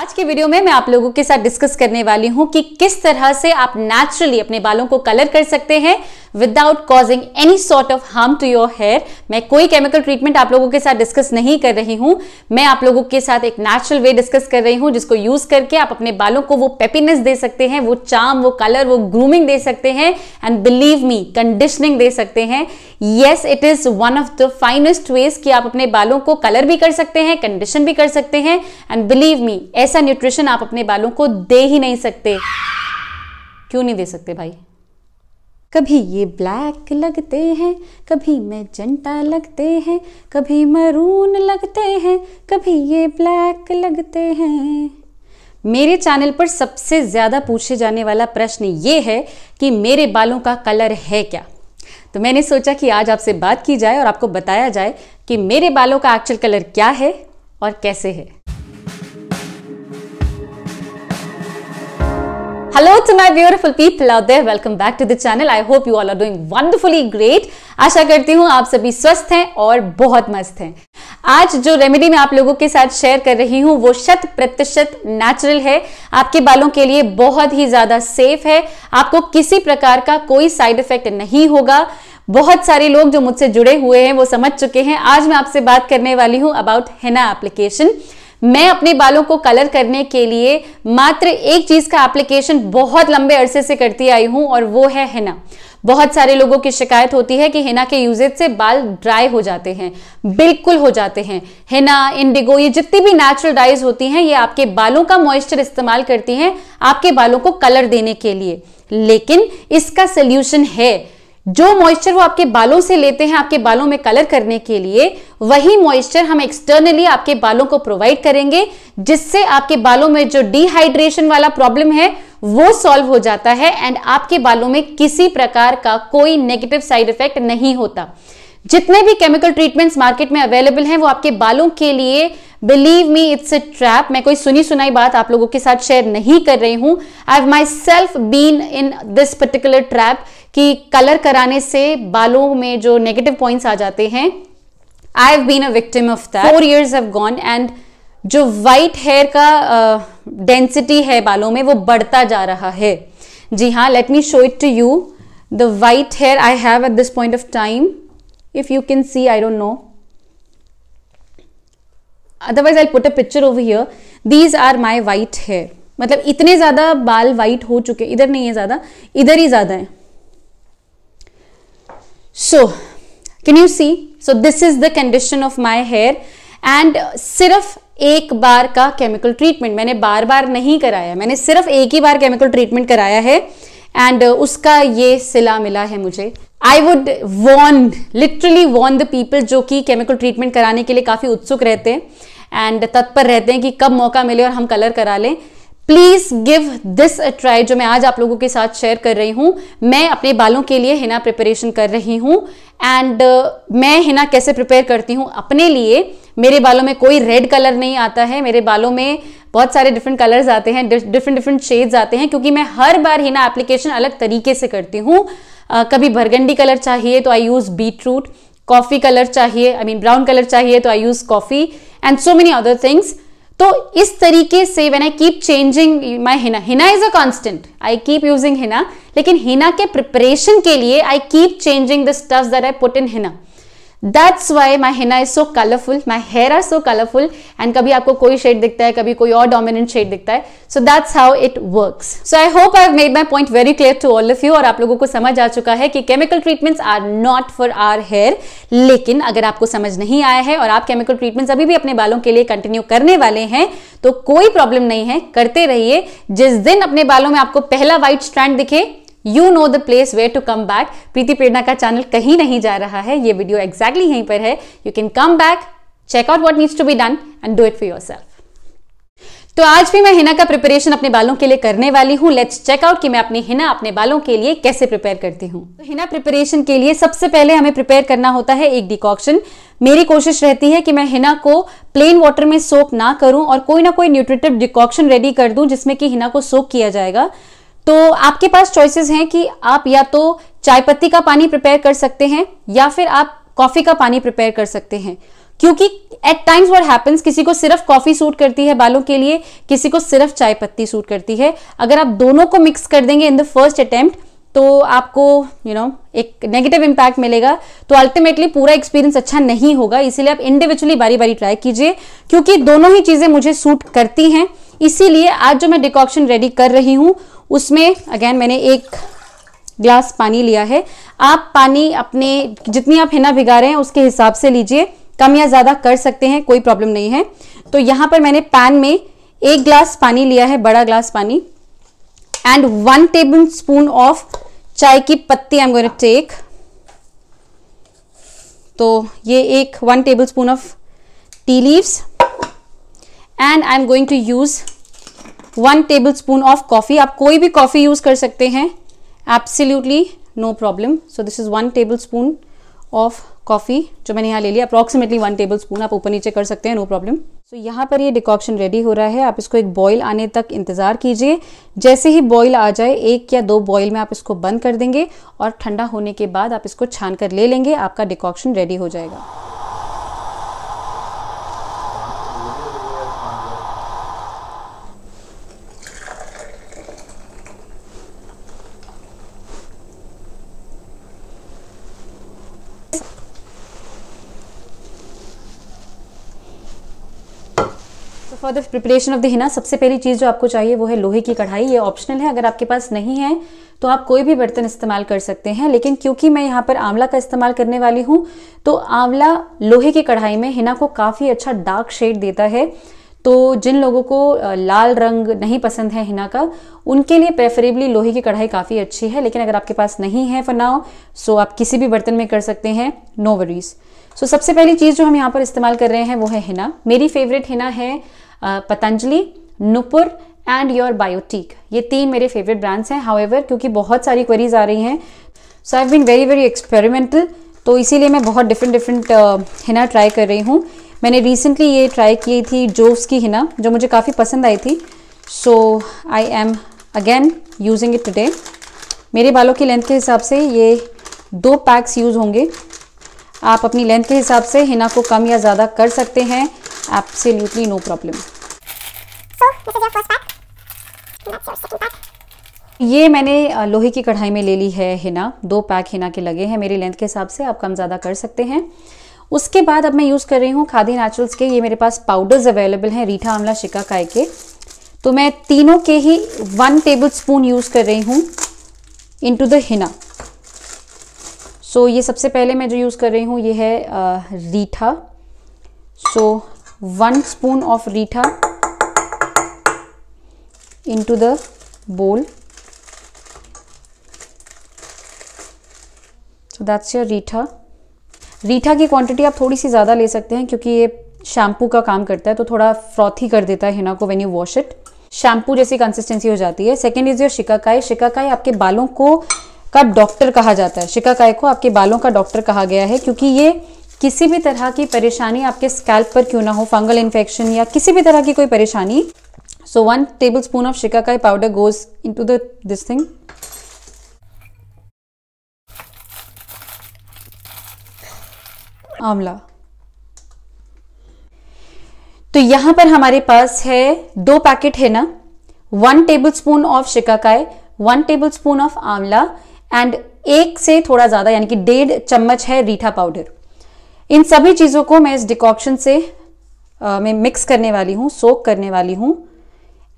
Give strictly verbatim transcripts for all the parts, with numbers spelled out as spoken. आज के वीडियो में मैं आप लोगों के साथ डिस्कस करने वाली हूं कि किस तरह से आप नेचुरली अपने बालों को कलर कर सकते हैं without causing any sort of harm to your hair. मैं कोई केमिकल ट्रीटमेंट आप लोगों के साथ डिस्कस नहीं कर रही हूं, मैं आप लोगों के साथ एक नेचुरल वे डिस्कस कर रही हूं जिसको यूज करके आप अपने बालों को वो पेपीनेस दे सकते हैं, वो चार्म, वो कलर, वो ग्रूमिंग दे सकते हैं एंड बिलीव मी कंडीशनिंग दे सकते हैं। Yes, it is one of the finest ways कि आप अपने बालों को कलर भी कर सकते हैं, कंडीशन भी कर सकते हैं एंड बिलीव मी ऐसा न्यूट्रिशन आप अपने बालों को दे ही नहीं सकते। क्यों नहीं दे सकते भाई? कभी ये ब्लैक लगते हैं, कभी मैजेंटा लगते हैं, कभी मरून लगते हैं, कभी ये ब्लैक लगते हैं। मेरे चैनल पर सबसे ज़्यादा पूछे जाने वाला प्रश्न ये है कि मेरे बालों का कलर है क्या। तो मैंने सोचा कि आज आपसे बात की जाए और आपको बताया जाए कि मेरे बालों का एक्चुअल कलर क्या है और कैसे है। Hello to my beautiful people out there, welcome back to the channel. I hope you all are doing wonderfully great. आशा करती हूँ आप सभी स्वस्थ हैं और बहुत मस्त हैं। आज जो रेमेडी मैं आप लोगों के साथ शेयर कर रही हूँ वो शत प्रतिशत नेचुरल है, आपके बालों के लिए बहुत ही ज्यादा सेफ है, आपको किसी प्रकार का कोई साइड इफेक्ट नहीं होगा। बहुत सारे लोग जो मुझसे जुड़े हुए हैं वो समझ चुके हैं। आज मैं आपसे बात करने वाली हूँ अबाउट हेना एप्लीकेशन। मैं अपने बालों को कलर करने के लिए मात्र एक चीज का एप्लीकेशन बहुत लंबे अरसे से करती आई हूं और वो है हेना। बहुत सारे लोगों की शिकायत होती है कि हेना के यूजेज से बाल ड्राई हो जाते हैं, बिल्कुल हो जाते हैं। हेना, इंडिगो, ये जितनी भी नेचुरल डाइज होती हैं ये आपके बालों का मॉइस्चर इस्तेमाल करती हैं आपके बालों को कलर देने के लिए, लेकिन इसका सोल्यूशन है जो मॉइस्चर वो आपके बालों से लेते हैं आपके बालों में कलर करने के लिए, वही मॉइस्चर हम एक्सटर्नली आपके बालों को प्रोवाइड करेंगे जिससे आपके बालों में जो डिहाइड्रेशन वाला प्रॉब्लम है वो सॉल्व हो जाता है एंड आपके बालों में किसी प्रकार का कोई नेगेटिव साइड इफेक्ट नहीं होता। जितने भी केमिकल ट्रीटमेंट्स मार्केट में अवेलेबल हैं वो आपके बालों के लिए, believe me, it's a trap. मैं कोई सुनी सुनाई बात आप लोगों के साथ शेयर नहीं कर रही हूं। I have myself been in this particular trap कि कलर कराने से बालों में जो नेगेटिव पॉइंट्स आ जाते हैं, I have been a victim of that. Four years have gone and जो वाइट हेयर का डेंसिटी uh, है बालों में वो बढ़ता जा रहा है। जी हाँ, let me show it to you the white hair I have at this point of time. If you can see, I don't know. Otherwise, I'll put a picture over here. These are my white hair. मतलब इतने ज्यादा बाल white हो चुके, इधर नहीं है ज्यादा, इधर ही ज्यादा है। So, can you see? So this is the condition of my hair. And सिर्फ एक बार का chemical treatment मैंने बार बार नहीं कराया, मैंने सिर्फ एक ही बार chemical treatment कराया है एंड उसका ये सिला मिला है मुझे। I would warn, literally warn the people जो कि केमिकल ट्रीटमेंट कराने के लिए काफ़ी उत्सुक रहते हैं एंड तत्पर रहते हैं कि कब मौका मिले और हम कलर करा लें। Please give this a try जो मैं आज आप लोगों के साथ शेयर कर रही हूँ। मैं अपने बालों के लिए हेना प्रिपरेशन कर रही हूँ एंड uh, मैं हेना कैसे प्रिपेयर करती हूँ अपने लिए। मेरे बालों में कोई रेड कलर नहीं आता है, मेरे बालों में बहुत सारे डिफरेंट कलर्स आते हैं, डिफरेंट डिफरेंट शेड्स आते हैं क्योंकि मैं हर बार हेना एप्लीकेशन अलग तरीके से करती हूँ। uh, कभी बरगंडी कलर चाहिए तो I use beetroot, coffee colour चाहिए, आई मीन ब्राउन कलर चाहिए तो I use coffee and so many other things. तो इस तरीके से when I keep changing my henna, henna is a constant, I keep using henna, लेकिन henna के preparation के लिए I keep changing the stuffs that I put in henna. That's why my henna is so colourful, my hair are so colourful and कभी आपको कोई shade दिखता है, कभी कोई और डोमिनेंट शेड दिखता है। So that's how it works. So I hope I have made my point very clear to all of you और आप लोगों को समझ आ चुका है कि chemical treatments are not for our hair. लेकिन अगर आपको समझ नहीं आया है और आप केमिकल ट्रीटमेंट्स अभी भी अपने बालों के लिए कंटिन्यू करने वाले हैं तो कोई प्रॉब्लम नहीं है, करते रहिए। जिस दिन अपने बालों में आपको पहला व्हाइट स्ट्रैंड दिखे, you know the place where to come back. Preeti Prerna का चैनल कहीं नहीं जा रहा है, ये वीडियो एग्जैक्टली यहीं पर है। You can come back, check out what needs to be done and do it for yourself. तो आज भी मैं हेना का प्रिपरेशन अपने बालों के लिए करने वाली हूँ। लेट्स चेक आउट कि मैं अपने हेना अपने बालों के लिए कैसे प्रिपेयर करती हूँ। तो हेना प्रिपरेशन के लिए सबसे पहले हमें प्रिपेयर करना होता है एक डिकॉक्शन। मेरी कोशिश रहती है कि मैं हेना को प्लेन वाटर में सोक ना करूँ और कोई ना कोई न्यूट्रिटिव डिकॉक्शन रेडी कर दूँ जिसमें कि हेना को सोक किया जाएगा। तो आपके पास चॉइसेस हैं कि आप या तो चाय पत्ती का पानी प्रिपेयर कर सकते हैं या फिर आप कॉफ़ी का पानी प्रिपेयर कर सकते हैं। क्योंकि एट टाइम्स व्हाट हैपेंस, किसी को सिर्फ कॉफी सूट करती है बालों के लिए, किसी को सिर्फ चाय पत्ती सूट करती है। अगर आप दोनों को मिक्स कर देंगे इन द फर्स्ट अटेम्प्ट तो आपको यू you नो know, एक नेगेटिव इम्पैक्ट मिलेगा, तो अल्टीमेटली पूरा एक्सपीरियंस अच्छा नहीं होगा। इसीलिए आप इंडिविजुअली बारी बारी ट्राई कीजिए, क्योंकि दोनों ही चीज़ें मुझे सूट करती हैं। इसीलिए आज जो मैं डिकॉक्शन रेडी कर रही हूँ उसमें अगेन मैंने एक ग्लास पानी लिया है। आप पानी अपने जितनी आप हिना भिगा रहे हैं उसके हिसाब से लीजिए, कम या ज़्यादा कर सकते हैं, कोई प्रॉब्लम नहीं है। तो यहाँ पर मैंने पैन में एक ग्लास पानी लिया है, बड़ा ग्लास पानी, and one tablespoon of चाय की पत्ती I am going to take. तो ये एक one tablespoon of tea leaves, and I am going to use one tablespoon of coffee. आप कोई भी कॉफी यूज कर सकते हैं, absolutely no problem. So this is one tablespoon of coffee जो मैंने यहाँ ले लिया, अप्रॉक्सीमेटली वन टेबल स्पून। आप ऊपर नीचे कर सकते हैं, नो प्रॉब्लम। सो यहाँ पर ये डिकॉक्शन रेडी हो रहा है। आप इसको एक बॉईल आने तक इंतजार कीजिए। जैसे ही बॉईल आ जाए, एक या दो बॉईल में आप इसको बंद कर देंगे और ठंडा होने के बाद आप इसको छान कर ले लेंगे। आपका डिकॉक्शन रेडी हो जाएगा। For the preparation of the henna, सबसे पहली चीज़ जो आपको चाहिए वो है लोहे की कढ़ाई। ये ऑप्शनल है, अगर आपके पास नहीं है तो आप कोई भी बर्तन इस्तेमाल कर सकते हैं, लेकिन क्योंकि मैं यहाँ पर आंवला का इस्तेमाल करने वाली हूँ तो आंवला लोहे की कढ़ाई में हिना को काफ़ी अच्छा डार्क शेड देता है। तो जिन लोगों को लाल रंग नहीं पसंद है हिना का, उनके लिए प्रेफरेबली लोहे की कढ़ाई काफ़ी अच्छी है। लेकिन अगर आपके पास नहीं है फॉर नाउ, सो आप किसी भी बर्तन में कर सकते हैं, नो वरीज। सो सबसे पहली चीज़ जो हम यहाँ पर इस्तेमाल कर रहे हैं वो है हिना। मेरी फेवरेट हिना है पतंजलि, नुपुर एंड योर बायोटीक। ये तीन मेरे फेवरेट ब्रांड्स हैं। हाउएवर, क्योंकि बहुत सारी क्वेरीज आ रही हैं, so I have been very very experimental, तो इसीलिए मैं बहुत डिफरेंट डिफरेंट हिना ट्राई कर रही हूँ। मैंने रिसेंटली ये ट्राई की थी जोस की हिना, जो मुझे काफ़ी पसंद आई थी। So I am again using it today. मेरे बालों की लेंथ के हिसाब से ये दो पैक्स यूज़ होंगे। आप अपनी लेंथ के हिसाब से हिना को कम या ज़्यादा कर सकते हैं, एब्सोल्युटली नो प्रॉब्लम। ये मैंने लोहे की कढ़ाई में ले ली है हिना, दो पैक हिना के लगे हैं मेरी लेंथ के हिसाब से, आप कम ज़्यादा कर सकते हैं। उसके बाद अब मैं यूज़ कर रही हूँ खादी नेचुरल्स के, ये मेरे पास पाउडर्स अवेलेबल हैं, रीठा आंवला शिकाकाई के। तो मैं तीनों के ही वन टेबल स्पून यूज़ कर रही हूँ इनटू द हिना। सो ये सबसे पहले मैं जो यूज़ कर रही हूँ ये है आ, रीठा। So one spoon of reetha into the bowl, so that's your reetha. रीठा की क्वांटिटी आप थोड़ी सी ज़्यादा ले सकते हैं, क्योंकि ये शैम्पू का काम करता है, तो थोड़ा फ्रॉथी कर देता है हिना को when you wash it, shampoo जैसी कंसिस्टेंसी हो जाती है। Second is your shikakai. शिकाकाई आपके बालों को का डॉक्टर कहा जाता है, शिकाकाई को आपके बालों का डॉक्टर कहा गया है, क्योंकि ये किसी भी तरह की परेशानी आपके स्कैल्प पर क्यों ना हो, फंगल इन्फेक्शन या किसी भी तरह की कोई परेशानी। So one tablespoon of shikakai powder goes into the this thing. आंवला। तो यहाँ पर हमारे पास है दो पैकेट है ना, one tablespoon of shikakai, one tablespoon of amla and एक से थोड़ा ज़्यादा यानी कि डेढ़ चम्मच है रीठा पाउडर। इन सभी चीज़ों को मैं इस डिकॉक्शन से आ, मैं मिक्स करने वाली हूँ, सोक करने वाली हूँ।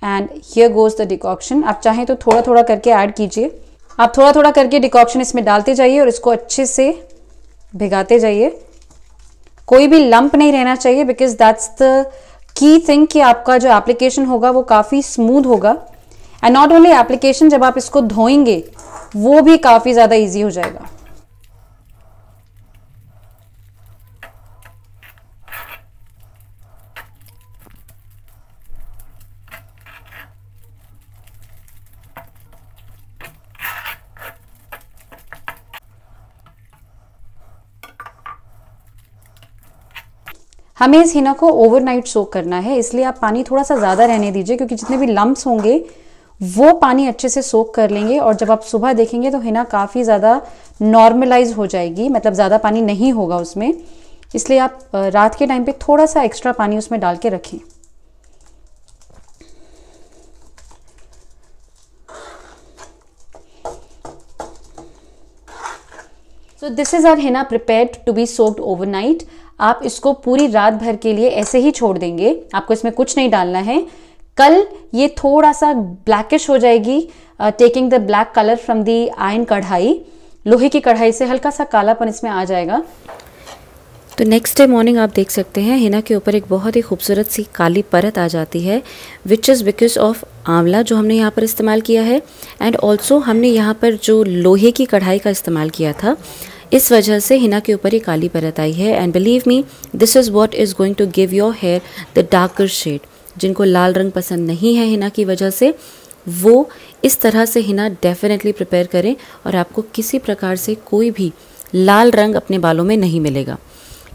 And here goes the decoction. आप चाहें तो थोड़ा थोड़ा करके ऐड कीजिए, आप थोड़ा थोड़ा करके डिकॉक्शन इसमें डालते जाइए और इसको अच्छे से भिगाते जाइए। कोई भी लंप नहीं रहना चाहिए, because that's the key thing कि आपका जो एप्लीकेशन होगा वो काफ़ी स्मूथ होगा। एंड नॉट ओनली एप्लीकेशन, जब आप इसको धोएंगे वो भी काफ़ी ज़्यादा ईजी हो जाएगा। हमें इस हिना को ओवरनाइट सोक करना है, इसलिए आप पानी थोड़ा सा ज़्यादा रहने दीजिए, क्योंकि जितने भी लम्प्स होंगे वो पानी अच्छे से सोक कर लेंगे। और जब आप सुबह देखेंगे तो हिना काफ़ी ज़्यादा नॉर्मलाइज हो जाएगी, मतलब ज़्यादा पानी नहीं होगा उसमें। इसलिए आप रात के टाइम पे थोड़ा सा एक्स्ट्रा पानी उसमें डाल के रखें। So this is our henna prepared to be soaked overnight. आप इसको पूरी रात भर के लिए ऐसे ही छोड़ देंगे, आपको इसमें कुछ नहीं डालना है। कल ये थोड़ा सा ब्लैकिश हो जाएगी, taking the black colour from the iron kadhai, लोहे की कढ़ाई से हल्का सा कालापन इसमें आ जाएगा। तो नेक्स्ट डे मॉर्निंग आप देख सकते हैं हिना के ऊपर एक बहुत ही खूबसूरत सी काली परत आ जाती है, विच इज़ बिकॉज ऑफ आंवला जो हमने यहाँ पर इस्तेमाल किया है, एंड ऑल्सो हमने यहाँ पर जो लोहे की कढ़ाई का इस्तेमाल किया था, इस वजह से हिना के ऊपर ये काली परत आई है। And believe me, this is what is going to give your hair the darker shade. जिनको लाल रंग पसंद नहीं है हिना की वजह से, वो इस तरह से हिना डेफिनेटली प्रिपेयर करें और आपको किसी प्रकार से कोई भी लाल रंग अपने बालों में नहीं मिलेगा।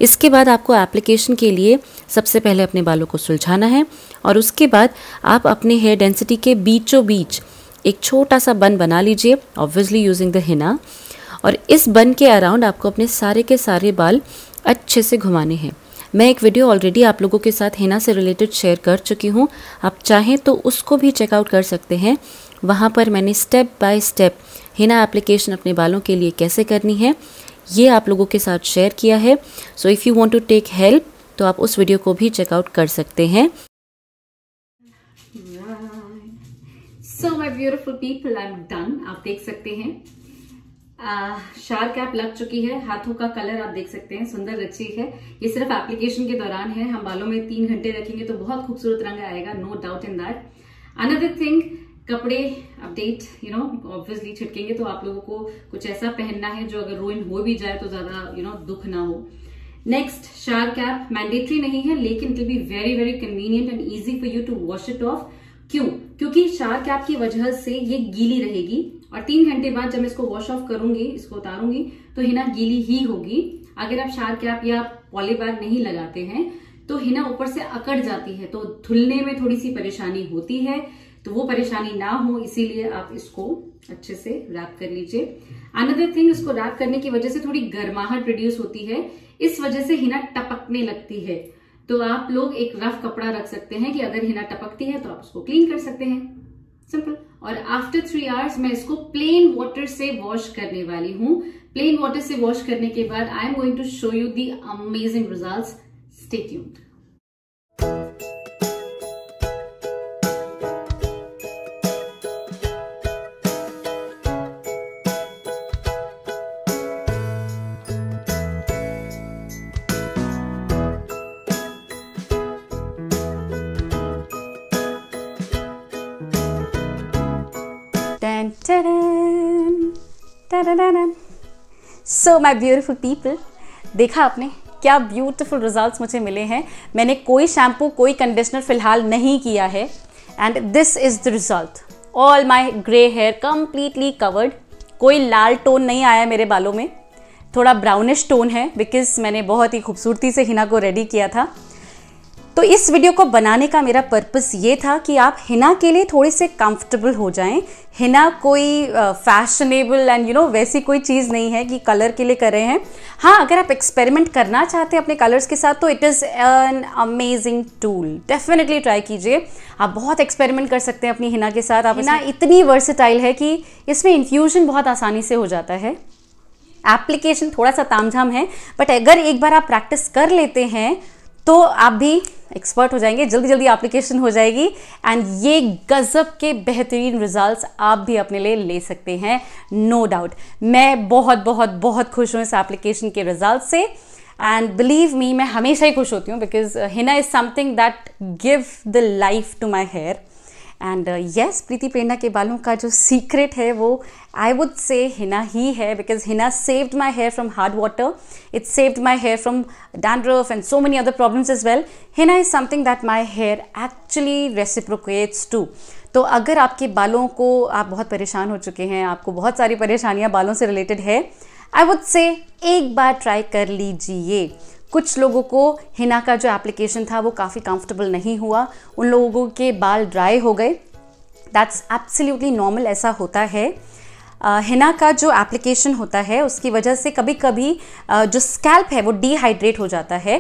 इसके बाद आपको एप्लीकेशन के लिए सबसे पहले अपने बालों को सुलझाना है और उसके बाद आप अपने हेयर डेंसिटी के बीचों बीच एक छोटा सा बन बना लीजिए, ऑब्वियसली यूजिंग द हिना, और इस बन के अराउंड आपको अपने सारे के सारे बाल अच्छे से घुमाने हैं। मैं एक वीडियो ऑलरेडी आप लोगों के साथ हिना से रिलेटेड शेयर कर चुकी हूँ, आप चाहें तो उसको भी चेकआउट कर सकते हैं। वहाँ पर मैंने step by step henna application अपने बालों के लिए कैसे करनी है ये आप लोगों के साथ शेयर किया है। So if you want to take help तो आप उस वीडियो को भी चेकआउट कर सकते हैं। So my beautiful people, I am done. आप देख सकते हैं शार्क कैप लग चुकी है, हाथों का कलर आप देख सकते हैं सुंदर रची है। ये सिर्फ एप्लीकेशन के दौरान है, हम बालों में तीन घंटे रखेंगे तो बहुत खूबसूरत रंग आएगा, no doubt in that. Another thing, कपड़े अपडेट, यू नो ऑब्वियसली छिटकेंगे तो आप लोगों को कुछ ऐसा पहनना है जो अगर रुइन हो भी जाए तो ज्यादा यू नो दुख ना हो। नेक्स्ट, शार्क कैप मैंडेटरी नहीं है लेकिन it will be very very convenient and easy for you to wash it off. क्यों? क्योंकि शार्क कैप की वजह से ये गीली रहेगी और तीन घंटे बाद जब मैं इसको वॉश ऑफ करूंगी, इसको उतारूंगी तो हिना गीली ही होगी। अगर आप शार्क कैप या पॉली बैग नहीं लगाते हैं तो हिना ऊपर से अकड़ जाती है, तो धुलने में थोड़ी सी परेशानी होती है, तो वो परेशानी ना हो इसीलिए आप इसको अच्छे से रैप कर लीजिए। अनदर थिंग, इसको रैप करने की वजह से थोड़ी गर्माहट प्रोड्यूस होती है, इस वजह से हिना टपकने लगती है। तो आप लोग एक रफ कपड़ा रख सकते हैं कि अगर हिना टपकती है तो आप उसको क्लीन कर सकते हैं, सिंपल। और आफ्टर थ्री आवर्स मैं इसको प्लेन वाटर से वॉश करने वाली हूँ। प्लेन वाटर से वॉश करने के बाद I am going to show you the amazing results. Stay tuned. So my beautiful people, देखा आपने क्या ब्यूटिफुल रिजल्ट्स मुझे मिले हैं। मैंने कोई शैम्पू कोई कंडीशनर फिलहाल नहीं किया है and this is the result. All my grey hair completely covered, कोई लाल टोन नहीं आया मेरे बालों में, थोड़ा ब्राउनिश टोन है बिकॉज मैंने बहुत ही खूबसूरती से हिना को रेडी किया था। तो इस वीडियो को बनाने का मेरा पर्पस ये था कि आप हिना के लिए थोड़े से कंफर्टेबल हो जाएं। हिना कोई फैशनेबल एंड यू नो वैसी कोई चीज़ नहीं है कि कलर के लिए कर रहे हैं। हाँ, अगर आप एक्सपेरिमेंट करना चाहते हैं अपने कलर्स के साथ तो it is an amazing tool, definitely try कीजिए। आप बहुत एक्सपेरिमेंट कर सकते हैं अपनी हिना के साथ। आप हिना इतनी वर्सेटाइल है कि इसमें इन्फ्यूजन बहुत आसानी से हो जाता है। एप्लीकेशन थोड़ा सा तामझाम है बट अगर एक बार आप प्रैक्टिस कर लेते हैं तो आप भी एक्सपर्ट हो जाएंगे, जल्दी जल्दी एप्लीकेशन हो जाएगी एंड ये गजब के बेहतरीन रिजल्ट्स आप भी अपने लिए ले सकते हैं, नो डाउट। मैं बहुत बहुत बहुत खुश हूँ इस एप्लीकेशन के रिजल्ट से एंड बिलीव मी, मैं हमेशा ही खुश होती हूँ because henna is something that give the life to my hair. And yes, Preeti Prerna के बालों का जो सीक्रेट है वो आई वुड से हिना ही है because henna saved my hair from hard water, it saved my hair from dandruff and so many other problems as well. Henna is something that my hair actually reciprocates to. तो अगर आपके बालों को आप बहुत परेशान हो चुके हैं, आपको बहुत सारी परेशानियाँ बालों से रिलेटेड है, आई वुड से एक बार ट्राई कर लीजिए। कुछ लोगों को हिना का जो एप्लीकेशन था वो काफ़ी कंफर्टेबल नहीं हुआ, उन लोगों के बाल ड्राई हो गए, दैट्स एब्सोल्युटली नॉर्मल, ऐसा होता है। हिना का जो एप्लीकेशन होता है उसकी वजह से कभी कभी जो स्कैल्प है वो डिहाइड्रेट हो जाता है।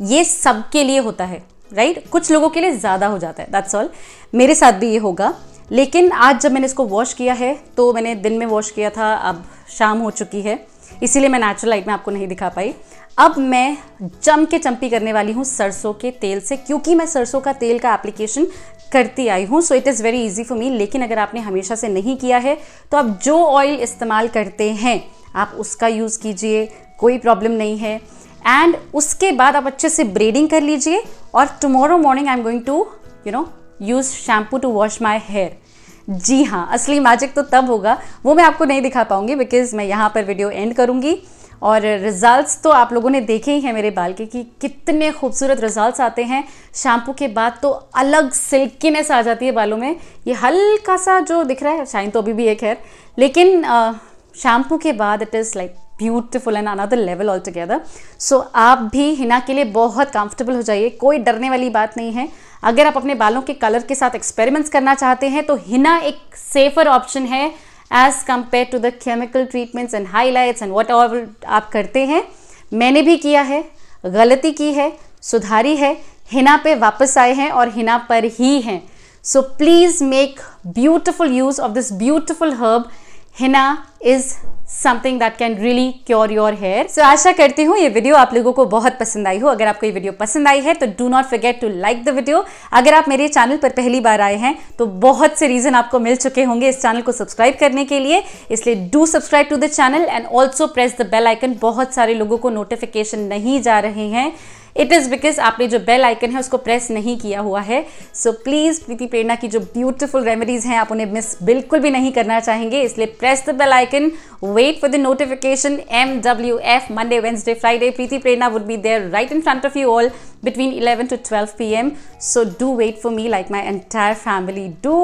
ये सब के लिए होता है राइट right? कुछ लोगों के लिए ज़्यादा हो जाता है, दैट्स ऑल। मेरे साथ भी ये होगा, लेकिन आज जब मैंने इसको वॉश किया है, तो मैंने दिन में वॉश किया था, अब शाम हो चुकी है, इसीलिए मैं नेचुरल लाइट में आपको नहीं दिखा पाई। अब मैं जम के चम्पी करने वाली हूँ सरसों के तेल से, क्योंकि मैं सरसों का तेल का एप्लीकेशन करती आई हूँ, so it is very easy for me. लेकिन अगर आपने हमेशा से नहीं किया है तो आप जो ऑयल इस्तेमाल करते हैं आप उसका यूज़ कीजिए, कोई प्रॉब्लम नहीं है। एंड उसके बाद आप अच्छे से ब्रेडिंग कर लीजिए, और tomorrow morning I am going to you know use shampoo to wash my hair. जी हाँ, असली मैजिक तो तब होगा, वो मैं आपको नहीं दिखा पाऊँगी बिकॉज मैं यहाँ पर वीडियो एंड करूँगी। और रिजल्ट्स तो आप लोगों ने देखे ही हैं मेरे बाल के कि कितने खूबसूरत रिजल्ट्स आते हैं शैम्पू के बाद। तो अलग सिल्कीनेस आ जाती है बालों में, ये हल्का सा जो दिख रहा है शाइन तो अभी भी एक है, लेकिन शैम्पू के बाद it is like beautiful and another level all together. So आप भी हिना के लिए बहुत कंफर्टेबल हो जाइए, कोई डरने वाली बात नहीं है। अगर आप अपने बालों के कलर के साथ एक्सपेरिमेंट्स करना चाहते हैं तो हिना एक सेफ़र ऑप्शन है as compare to the chemical treatments and highlights and whatever आप करते हैं। मैंने भी किया है, गलती की है, सुधारी है, हिना पे वापस आए हैं और हिना पर ही हैं। So please make beautiful use of this beautiful herb. Henna is something that can really cure your hair. So आशा करती हूँ ये वीडियो आप लोगों को बहुत पसंद आई हो। अगर आपको ये वीडियो पसंद आई है तो do not forget to like the video. अगर आप मेरे चैनल पर पहली बार आए हैं तो बहुत से रीज़न आपको मिल चुके होंगे इस चैनल को सब्सक्राइब करने के लिए, इसलिए do subscribe to the channel and also press the bell icon. बहुत सारे लोगों को नोटिफिकेशन नहीं जा रहे हैं, इट इज़ बिकॉज आपने जो बेल आइकन है उसको प्रेस नहीं किया हुआ है। सो प्लीज़ प्रीति प्रेरणा की जो ब्यूटीफुल रेमेडीज़ हैं आप उन्हें मिस बिल्कुल भी नहीं करना चाहेंगे, इसलिए press the bell icon, wait for the notification. M W F Monday Wednesday Friday Preeti Prerna would be there right in front of you all between eleven to twelve p m So do wait for me like my entire family do.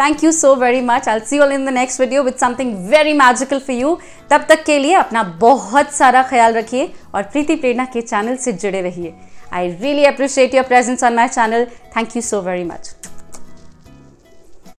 Thank you so very much. I'll see you all in the next video with something very magical for you. तब तक के लिए अपना बहुत सारा ख्याल रखिए और प्रीति प्रेरणा के चैनल से जुड़े रहिए। I really appreciate your presence on my channel. Thank you so very much.